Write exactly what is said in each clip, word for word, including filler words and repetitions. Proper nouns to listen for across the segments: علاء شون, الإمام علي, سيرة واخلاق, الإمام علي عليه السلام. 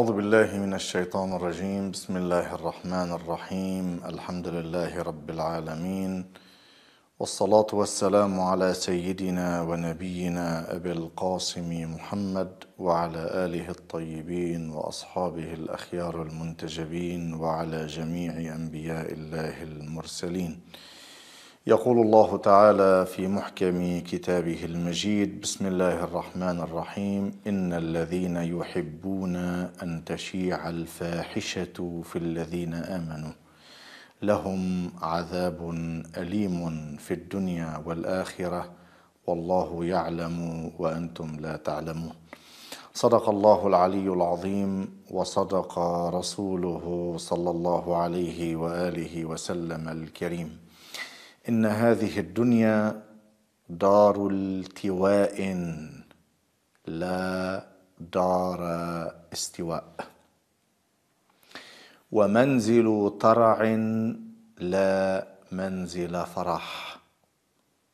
أعوذ بالله من الشيطان الرجيم. بسم الله الرحمن الرحيم. الحمد لله رب العالمين، والصلاة والسلام على سيدنا ونبينا أبي القاسم محمد وعلى آله الطيبين وأصحابه الأخيار المنتجبين وعلى جميع أنبياء الله المرسلين. يقول الله تعالى في محكم كتابه المجيد: بسم الله الرحمن الرحيم. إن الذين يحبون أن تشيع الفاحشة في الذين آمنوا لهم عذاب أليم في الدنيا والآخرة والله يعلم وأنتم لا تعلمون. صدق الله العلي العظيم وصدق رسوله صلى الله عليه وآله وسلم الكريم. إن هذه الدنيا دار التواء لا دار استواء، ومنزل ترع لا منزل فرح،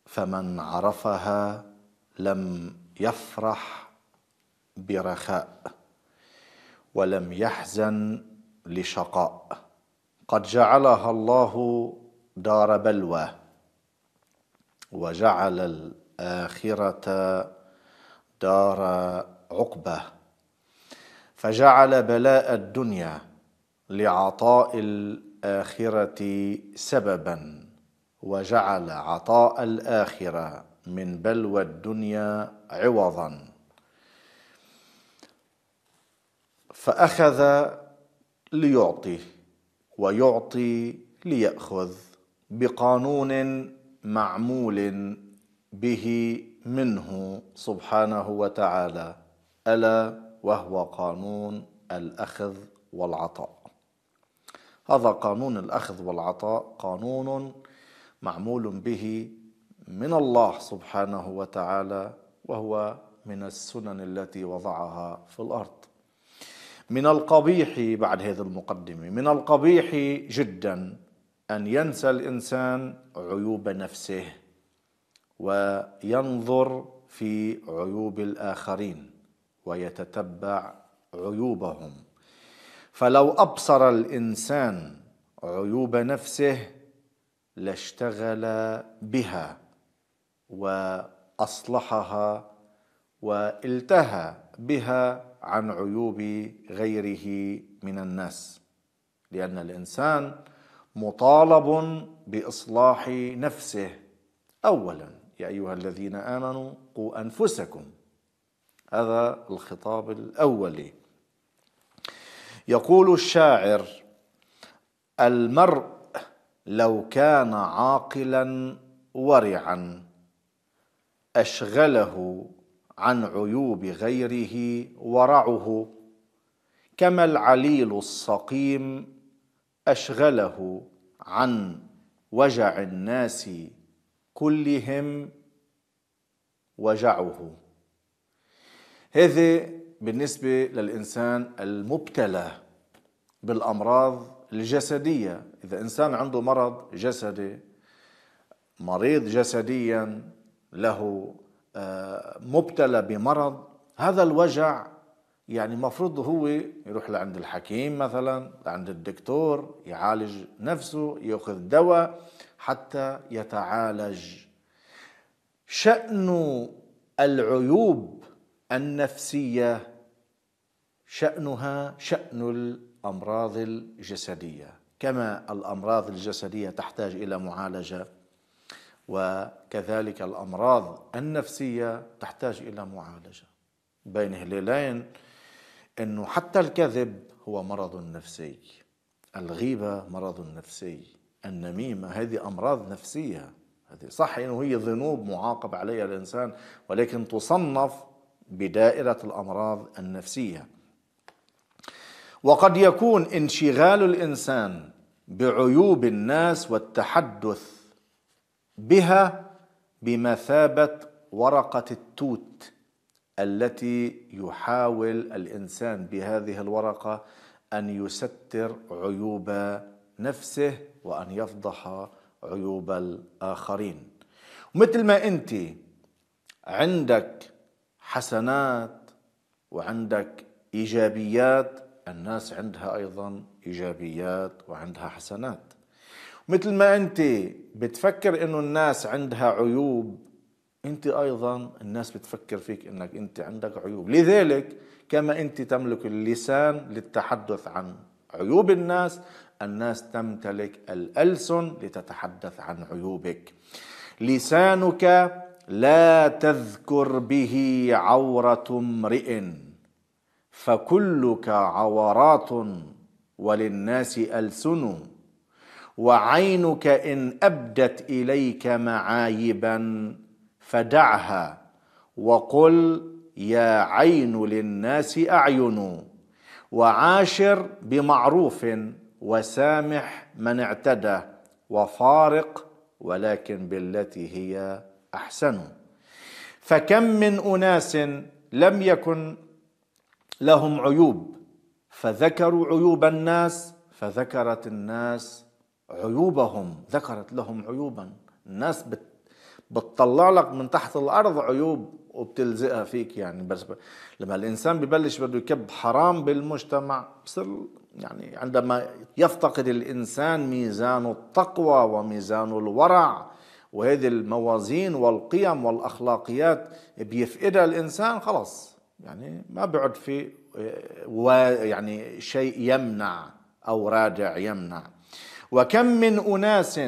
فمن عرفها لم يفرح برخاء ولم يحزن لشقاء، قد جعلها الله دار بلوى وجعل الآخرة دار عقبة، فجعل بلاء الدنيا لعطاء الآخرة سببا، وجعل عطاء الآخرة من بلوى الدنيا عوضا، فأخذ ليعطي ويعطي ليأخذ بقانون معمول به منه سبحانه وتعالى، ألا وهو قانون الأخذ والعطاء. هذا قانون الأخذ والعطاء قانون معمول به من الله سبحانه وتعالى، وهو من السنن التي وضعها في الأرض. من القبيح، بعد هذه المقدمة، من القبيح جدا أن ينسى الإنسان عيوب نفسه وينظر في عيوب الآخرين ويتتبع عيوبهم، فلو أبصر الإنسان عيوب نفسه لاشتغل بها وأصلحها والتهى بها عن عيوب غيره من الناس، لأن الإنسان مطالب بإصلاح نفسه أولا. يا أيها الذين آمنوا قوا أنفسكم، هذا الخطاب الأولي. يقول الشاعر: المرء لو كان عاقلا ورعا أشغله عن عيوب غيره ورعه، كما العليل السقيم أشغله عن وجع الناس كلهم وجعه. هذا بالنسبة للإنسان المبتلى بالأمراض الجسدية. إذا إنسان عنده مرض جسدي، مريض جسديا، له مبتلى بمرض، هذا الوجع يعني المفروض هو يروح لعند الحكيم مثلا، لعند الدكتور، يعالج نفسه، يأخذ دواء حتى يتعالج. شأن العيوب النفسية شأنها شأن الأمراض الجسدية، كما الأمراض الجسدية تحتاج إلى معالجة، وكذلك الأمراض النفسية تحتاج إلى معالجة. بين هلالين أنه حتى الكذب هو مرض نفسي، الغيبة مرض نفسي، النميمة هذه أمراض نفسية. هذه صح أنه هي ذنوب معاقب عليها الإنسان، ولكن تصنف بدائرة الأمراض النفسية. وقد يكون انشغال الإنسان بعيوب الناس والتحدث بها بمثابة ورقة التوت التي يحاول الإنسان بهذه الورقة أن يستر عيوب نفسه وأن يفضح عيوب الآخرين. ومثل ما أنت عندك حسنات وعندك إيجابيات، الناس عندها أيضا إيجابيات وعندها حسنات. مثل ما أنت بتفكر إنه الناس عندها عيوب، أنت أيضا الناس بتفكر فيك إنك أنت عندك عيوب. لذلك كما أنت تملك اللسان للتحدث عن عيوب الناس، الناس تمتلك الألسن لتتحدث عن عيوبك. لسانك لا تذكر به عورة امرئ فكلك عورات وللناس ألسن، وعينك إن أبدت إليك معايبا فدعها وقل يا عين للناس أعين، وعاشر بمعروف وسامح من اعتدى وفارق ولكن بالتي هي أحسن. فكم من أناس لم يكن لهم عيوب فذكروا عيوب الناس، فذكرت الناس عيوبهم، ذكرت لهم عيوبا. الناس بت بتطلع لك من تحت الأرض عيوب وبتلزقها فيك. يعني بس لما الإنسان ببلش بده يكب حرام بالمجتمع، بصير يعني عندما يفتقد الإنسان ميزان التقوى وميزان الورع وهذه الموازين والقيم والأخلاقيات بيفقدها الإنسان، خلاص يعني ما بيعد في يعني شيء يمنع أو رادع يمنع. وكم من أناس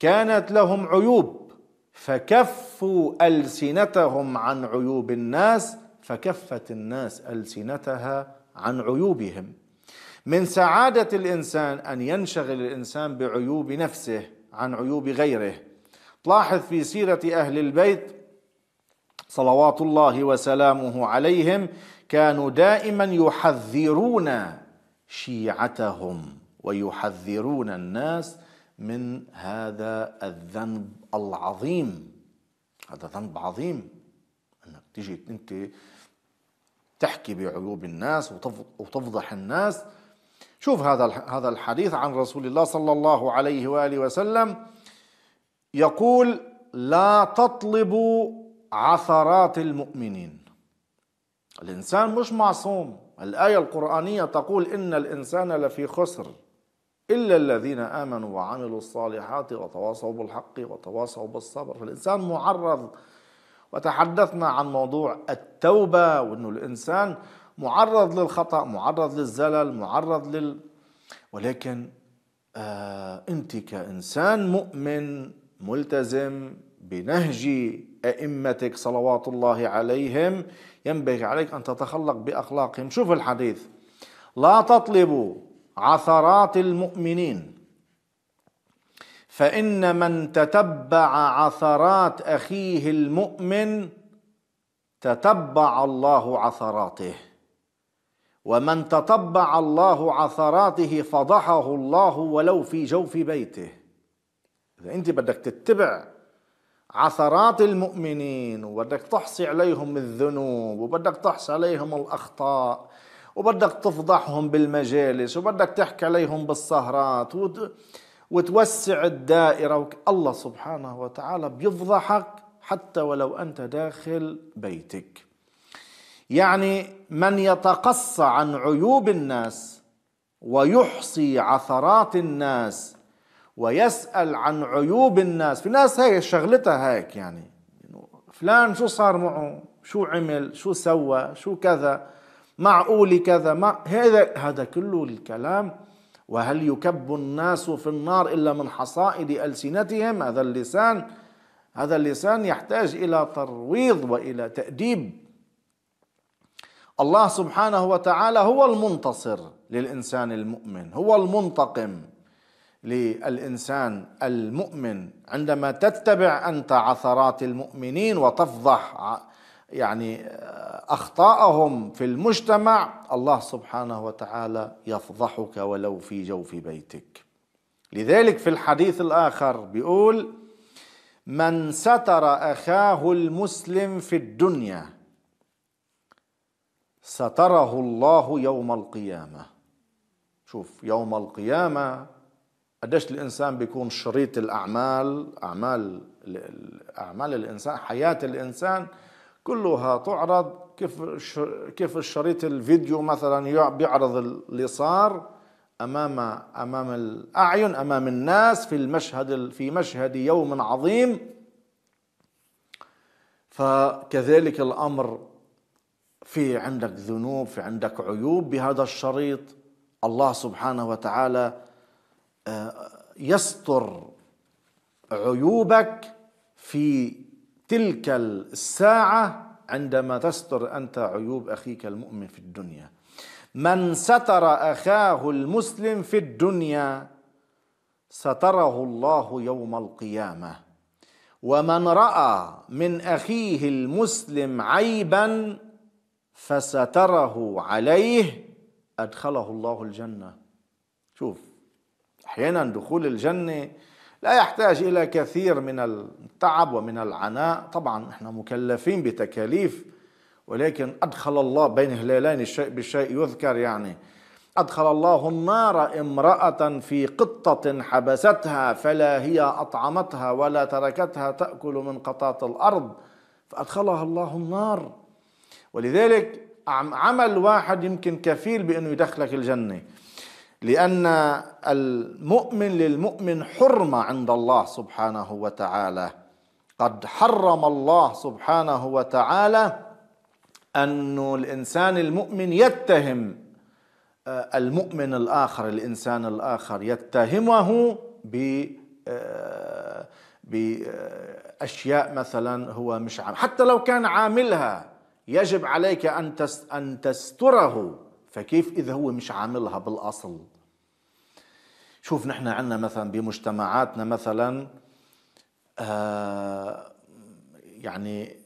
كانت لهم عيوب فكفوا ألسنتهم عن عيوب الناس فكفت الناس ألسنتها عن عيوبهم. من سعادة الإنسان أن ينشغل الإنسان بعيوب نفسه عن عيوب غيره. تلاحظ في سيرة أهل البيت صلوات الله وسلامه عليهم، كانوا دائما يحذرون شيعتهم ويحذرون الناس من هذا الذنب العظيم. هذا ذنب عظيم انك تيجي انت تحكي بعيوب الناس وتفضح الناس. شوف هذا هذا الحديث عن رسول الله صلى الله عليه واله وسلم يقول: لا تطلبوا عثرات المؤمنين. الانسان مش معصوم، الآية القرآنية تقول: إن الإنسان لفي خسر إلا الذين آمنوا وعملوا الصالحات وتواصوا بالحق وتواصوا بالصبر. فالإنسان معرض، وتحدثنا عن موضوع التوبة وأنه الإنسان معرض للخطأ، معرض للزلل، معرض لل... ولكن آه أنت كإنسان مؤمن ملتزم بنهج أئمتك صلوات الله عليهم ينبغي عليك أن تتخلق بأخلاقهم. شوف الحديث: لا تطلبوا عثرات المؤمنين فإن من تتبع عثرات أخيه المؤمن تتبع الله عثراته، ومن تتبع الله عثراته فضحه الله ولو في جوف بيته. إذا أنت بدك تتبع عثرات المؤمنين وبدك تحصي عليهم الذنوب وبدك تحصي عليهم الأخطاء وبدك تفضحهم بالمجالس وبدك تحكي عليهم بالسهرات وتوسع الدائرة، الله سبحانه وتعالى بيفضحك حتى ولو أنت داخل بيتك. يعني من يتقصى عن عيوب الناس ويحصي عثرات الناس ويسأل عن عيوب الناس، في ناس هي شغلتها هيك، يعني فلان شو صار معه، شو عمل، شو سوى، شو كذا، معقول كذا، ما هذا هذا كله الكلام. وهل يكب الناس في النار إلا من حصائد ألسنتهم؟ هذا اللسان هذا اللسان يحتاج إلى ترويض وإلى تأديب. الله سبحانه وتعالى هو المنتصر للإنسان المؤمن، هو المنتقم للإنسان المؤمن. عندما تتبع أنت عثرات المؤمنين وتفضح يعني أخطاءهم في المجتمع، الله سبحانه وتعالى يفضحك ولو في جوف بيتك. لذلك في الحديث الآخر بيقول: من ستر أخاه المسلم في الدنيا ستره الله يوم القيامة. شوف يوم القيامة قديش الإنسان بيكون شريط الأعمال، أعمال أعمال الإنسان، حياة الإنسان كلها تعرض كيف كيف الشريط الفيديو مثلا بيعرض اللي صار امام امام الاعين امام الناس في المشهد في مشهد يوم عظيم. فكذلك الامر، في عندك ذنوب، في عندك عيوب بهذا الشريط، الله سبحانه وتعالى يستر عيوبك في تلك الساعة عندما تستر أنت عيوب أخيك المؤمن في الدنيا. من ستر أخاه المسلم في الدنيا ستره الله يوم القيامة، ومن رأى من أخيه المسلم عيبا فستره عليه أدخله الله الجنة. شوف، أحيانا دخول الجنة لا يحتاج إلى كثير من التعب ومن العناء، طبعا احنا مكلفين بتكاليف، ولكن أدخل الله بين هلالين الشيء بالشيء يذكر، يعني أدخل الله النار امرأة في قطة حبستها فلا هي أطعمتها ولا تركتها تأكل من قطات الأرض، فأدخلها الله النار. ولذلك عمل واحد يمكن كفيل بأنه يدخلك الجنة، لأن المؤمن للمؤمن حرمة عند الله سبحانه وتعالى. قد حرم الله سبحانه وتعالى أن الإنسان المؤمن يتهم المؤمن الآخر، الإنسان الآخر يتهمه بأشياء مثلا هو مش عامل، حتى لو كان عاملها يجب عليك أن تستره، فكيف إذا هو مش عاملها بالأصل؟ شوف، نحن عندنا مثلا بمجتمعاتنا مثلا آه يعني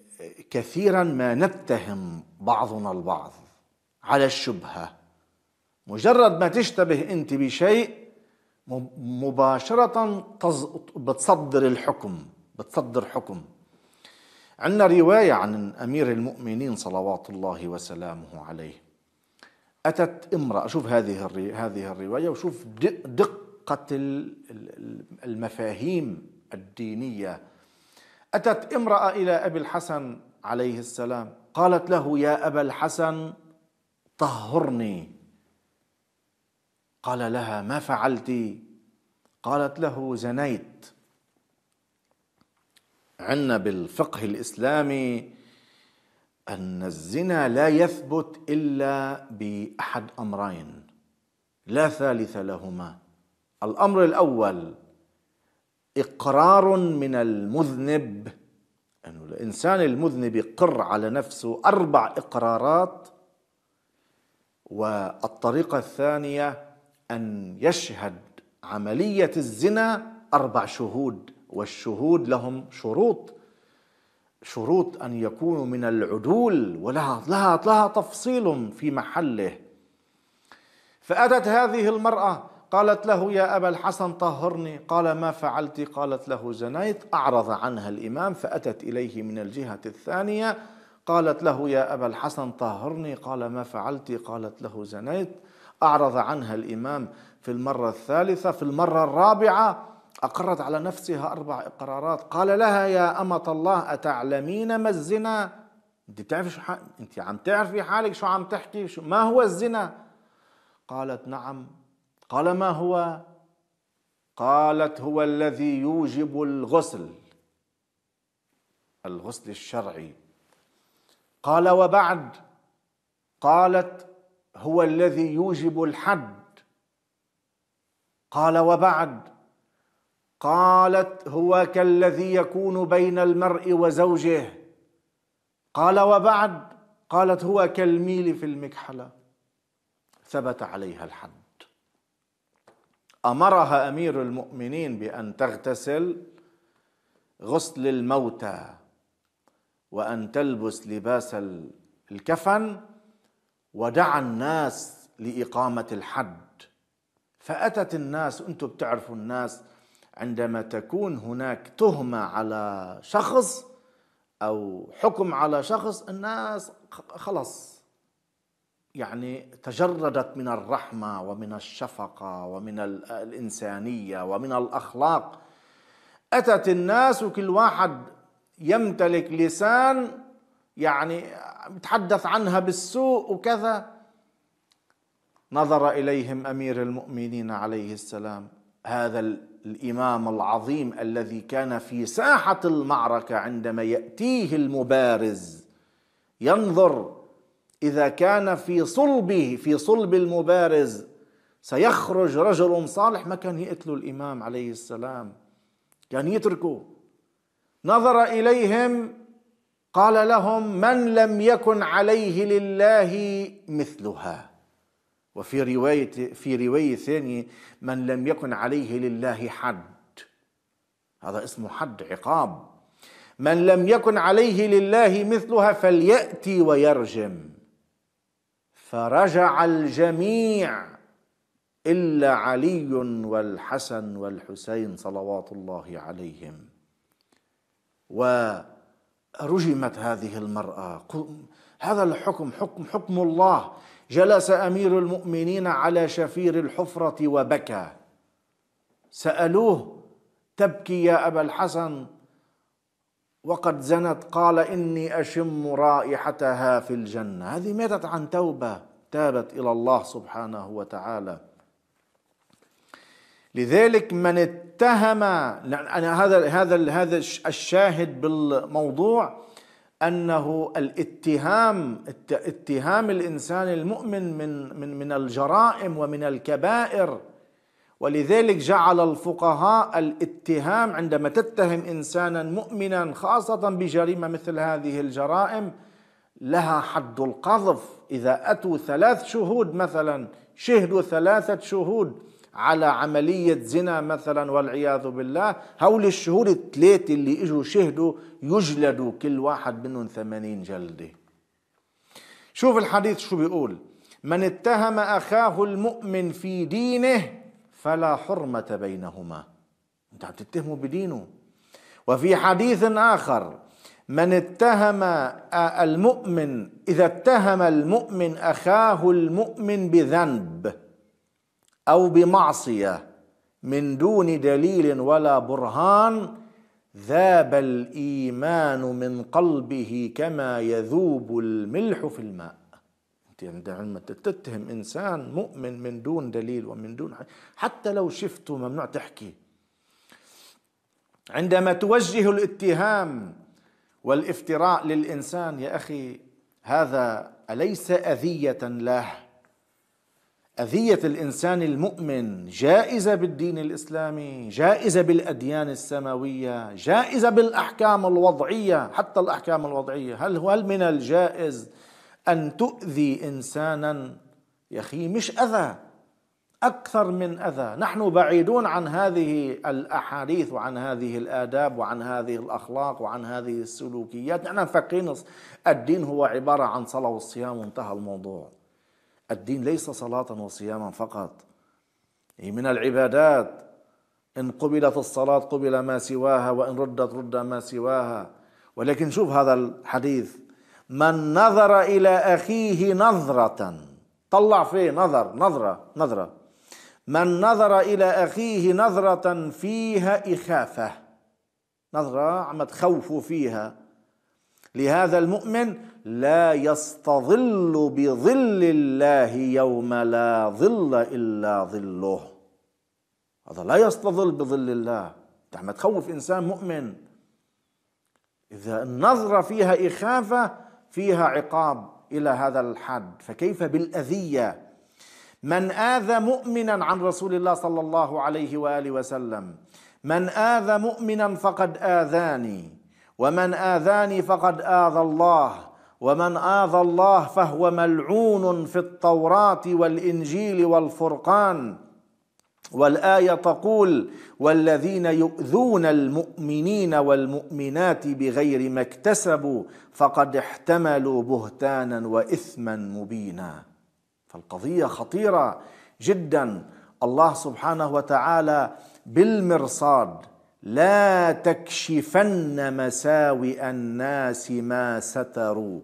كثيرا ما نتهم بعضنا البعض على الشبهة، مجرد ما تشتبه أنت بشيء مباشرة بتصدر الحكم، بتصدر حكم. عندنا رواية عن أمير المؤمنين صلوات الله وسلامه عليه، أتت امرأة، شوف هذه هذه الرواية وشوف دقة المفاهيم الدينية. أتت امرأة إلى أبي الحسن عليه السلام، قالت له: يا أبا الحسن طهرني. قال لها: ما فعلت؟ قالت له: زنيت. عندنا بالفقه الإسلامي أن الزنا لا يثبت إلا بأحد أمرين لا ثالث لهما. الأمر الأول إقرار من المذنب، أنه الإنسان المذنب يقر على نفسه أربع إقرارات، والطريقة الثانية أن يشهد عملية الزنا أربع شهود، والشهود لهم شروط، شروط أن يكونوا من العدول، ولها لها لها تفصيل في محله. فأتت هذه المرأة قالت له: يا أبا الحسن طهرني. قال: ما فعلت؟ قالت له: زنيت. أعرض عنها الإمام، فأتت إليه من الجهة الثانية، قالت له: يا أبا الحسن طهرني. قال: ما فعلت؟ قالت له: زنيت. أعرض عنها الإمام في المرة الثالثة. في المرة الرابعة أقرت على نفسها أربع إقرارات. قال لها: يا أمة الله أتعلمين ما الزنا؟ أنت بتعرفي شو ح... أنت عم تعرفي حالك شو عم تحكي؟ شو... ما هو الزنا؟ قالت: نعم. قال: ما هو؟ قالت: هو الذي يوجب الغسل، الغسل الشرعي. قال: وبعد؟ قالت: هو الذي يوجب الحد. قال: وبعد؟ قالت: هو كالذي يكون بين المرء وزوجه. قال: وبعد؟ قالت: هو كالميل في المكحلة. ثبت عليها الحد. أمرها أمير المؤمنين بأن تغتسل غسل الموتى، وأن تلبس لباس الكفن، ودعا الناس لإقامة الحد. فأتت الناس، أنتم بتعرفوا الناس عندما تكون هناك تهمة على شخص أو حكم على شخص، الناس خلص يعني تجردت من الرحمة ومن الشفقة ومن الإنسانية ومن الأخلاق. أتت الناس وكل واحد يمتلك لسان يعني بتحدث عنها بالسوء وكذا. نظر إليهم أمير المؤمنين عليه السلام، هذا الإمام العظيم الذي كان في ساحة المعركة، عندما يأتيه المبارز ينظر إذا كان في صلبه، في صلب المبارز سيخرج رجل صالح، ما كان يقتله الإمام عليه السلام، كان يتركه. نظر إليهم قال لهم: من لم يكن عليه لله مثلها. وفي رواية في رواية ثانية: من لم يكن عليه لله حد. هذا اسمه حد، عقاب. من لم يكن عليه لله مثلها فليأتي ويرجم. فرجع الجميع إلا علي والحسن والحسين صلوات الله عليهم. ورجمت هذه المرأة. هذا الحكم حكم حكم الله. جلس أمير المؤمنين على شفير الحفرة وبكى. سألوه: تبكي يا أبا الحسن وقد زنت؟ قال: إني أشم رائحتها في الجنة. هذه ماتت عن توبة، تابت إلى الله سبحانه وتعالى. لذلك من اتهم، أنا هذا هذا هذا الشاهد بالموضوع أنه الاتهام، اتهام الإنسان المؤمن من من من الجرائم ومن الكبائر. ولذلك جعل الفقهاء الاتهام عندما تتهم إنسانا مؤمنا خاصة بجريمة مثل هذه الجرائم لها حد القذف. إذا أتوا ثلاث شهود مثلا، شهدوا ثلاثة شهود على عملية زنا مثلا والعياذ بالله، هول الشهور الثلاثة اللي اجوا شهدوا يجلدوا كل واحد منهم ثمانين جلدة. شوف الحديث شو بيقول: من اتهم أخاه المؤمن في دينه فلا حرمة بينهما. انت عم تتهمه بدينه. وفي حديث آخر: من اتهم المؤمن، إذا اتهم المؤمن أخاه المؤمن بذنب أو بمعصية من دون دليل ولا برهان، ذاب الإيمان من قلبه كما يذوب الملح في الماء. أنت عندما تتهم إنسان مؤمن من دون دليل ومن دون، حتى لو شفته ممنوع تحكي. عندما توجه الاتهام والافتراء للإنسان: يا أخي هذا أليس أذية له؟ أذية الإنسان المؤمن جائزة بالدين الإسلامي، جائزة بالأديان السماوية، جائزة بالأحكام الوضعية، حتى الأحكام الوضعية. هل هل من الجائز أن تؤذي إنسانا؟ يا أخي مش أذى، أكثر من أذى. نحن بعيدون عن هذه الأحاديث وعن هذه الآداب وعن هذه الأخلاق وعن هذه السلوكيات. نحن فاكرين الدين هو عبارة عن صلاة والصيام وانتهى الموضوع. الدين ليس صلاة وصياما فقط، هي من العبادات. إن قبلت الصلاة قبل ما سواها، وإن ردت رد ما سواها. ولكن شوف هذا الحديث: من نظر إلى أخيه نظرة، طلع فيه نظر، نظرة نظرة من نظر إلى أخيه نظرة فيها إخافة، نظرة عم تخوفوا فيها، لهذا المؤمن لا يستظل بظل الله يوم لا ظل إلا ظله. هذا لا يستظل بظل الله. انت عم تخوف إنسان مؤمن. إذا النظرة فيها إخافة فيها عقاب إلى هذا الحد، فكيف بالأذية؟ من آذى مؤمنا، عن رسول الله صلى الله عليه وآله وسلم: من آذى مؤمنا فقد آذاني، ومن آذاني فقد آذى الله، ومن آذى الله فهو ملعون في التوراة والإنجيل والفرقان. والآية تقول: والذين يؤذون المؤمنين والمؤمنات بغير ما اكتسبوا فقد احتملوا بهتانا وإثما مبينا. فالقضية خطيرة جدا. الله سبحانه وتعالى بالمرصاد: لا تكشفن مساوئ الناس ما ستروا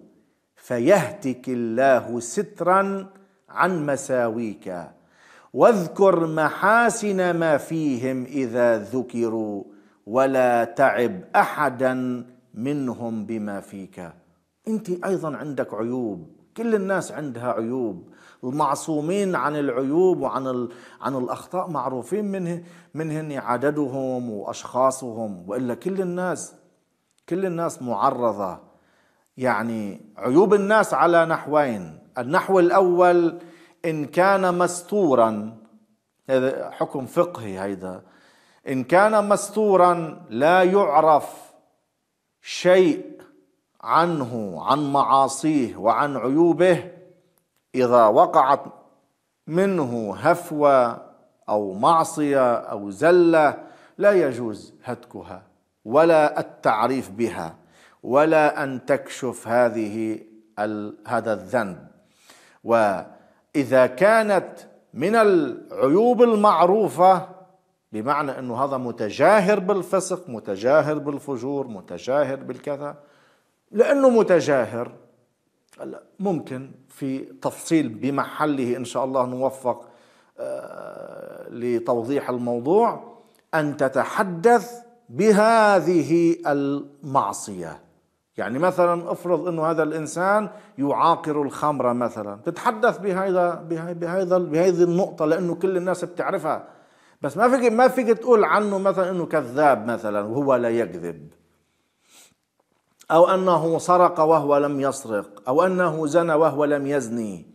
فيهتك الله سترا عن مساويك، واذكر محاسن ما فيهم إذا ذكروا ولا تعب أحدا منهم بما فيك. أنت أيضا عندك عيوب، كل الناس عندها عيوب، المعصومين عن العيوب وعن عن الأخطاء معروفين منه منهن عددهم وأشخاصهم، وإلا كل الناس كل الناس معرضة. يعني عيوب الناس على نحوين، النحو الأول إن كان مستورا، هذا حكم فقهي، هيدا إن كان مستورا لا يعرف شيء عنه عن معاصيه وعن عيوبه، إذا وقعت منه هفوة أو معصية أو زلة لا يجوز هتكها ولا التعريف بها ولا أن تكشف هذه هذا الذنب. وإذا كانت من العيوب المعروفة، بمعنى أنه هذا متجاهر بالفسق، متجاهر بالفجور، متجاهر بالكذا، لأنه متجاهر ممكن في تفصيل بمحله إن شاء الله نوفق لتوضيح الموضوع، أن تتحدث بهذه المعصية. يعني مثلا افرض أنه هذا الإنسان يعاقر الخمرة مثلا، تتحدث بهذا بهذا بهذه النقطة لأنه كل الناس بتعرفها، بس ما فيك ما فيك تقول عنه مثلا أنه كذاب مثلا وهو لا يكذب، أو أنه سرق وهو لم يسرق، أو أنه زنى وهو لم يزني،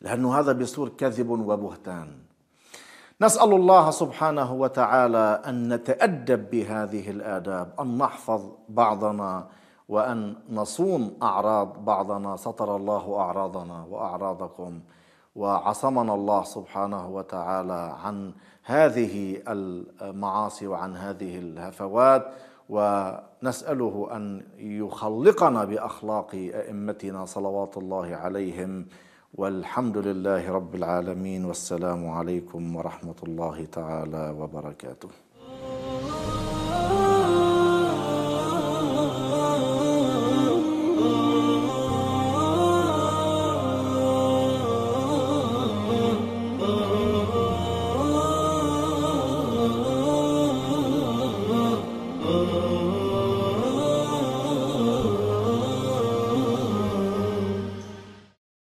لأنه هذا بيصير كذب وبهتان. نسأل الله سبحانه وتعالى أن نتأدب بهذه الآداب، أن نحفظ بعضنا وأن نصون أعراض بعضنا. ستر الله أعراضنا وأعراضكم، وعصمنا الله سبحانه وتعالى عن هذه المعاصي وعن هذه الهفوات، ونسأله أن يخلقنا بأخلاق أئمتنا صلوات الله عليهم. والحمد لله رب العالمين، والسلام عليكم ورحمة الله تعالى وبركاته.